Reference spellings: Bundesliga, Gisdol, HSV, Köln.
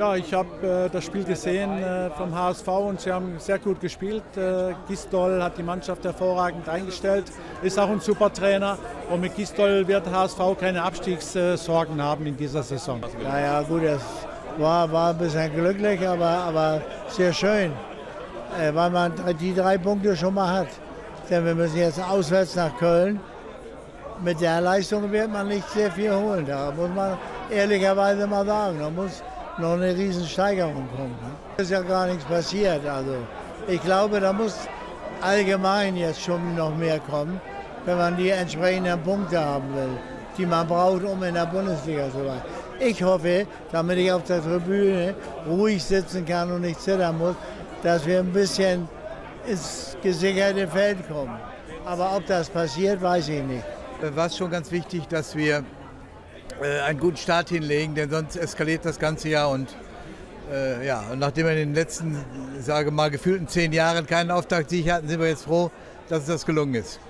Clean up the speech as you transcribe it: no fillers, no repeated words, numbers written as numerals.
Ja, ich habe das Spiel gesehen vom HSV und sie haben sehr gut gespielt. Gisdol hat die Mannschaft hervorragend eingestellt, ist auch ein super Trainer und mit Gisdol wird HSV keine Abstiegssorgen haben in dieser Saison. Ja, gut, es war ein bisschen glücklich, aber sehr schön, weil man die 3 Punkte schon mal hat. Denn wir müssen jetzt auswärts nach Köln. Mit der Leistung wird man nicht sehr viel holen, da muss man ehrlicherweise mal sagen. Da muss noch eine Riesensteigerung kommt. Es ist ja gar nichts passiert. Also ich glaube, da muss allgemein jetzt schon noch mehr kommen, wenn man die entsprechenden Punkte haben will, die man braucht, um in der Bundesliga zu sein. Ich hoffe, damit ich auf der Tribüne ruhig sitzen kann und nicht zittern muss, dass wir ein bisschen ins gesicherte Feld kommen. Aber ob das passiert, weiß ich nicht. War es schon ganz wichtig, dass wir einen guten Start hinlegen, denn sonst eskaliert das ganze Jahr und ja, und nachdem wir in den letzten, sage mal, gefühlten 10 Jahren keinen Auftaktsieg hatten, sind wir jetzt froh, dass es das gelungen ist.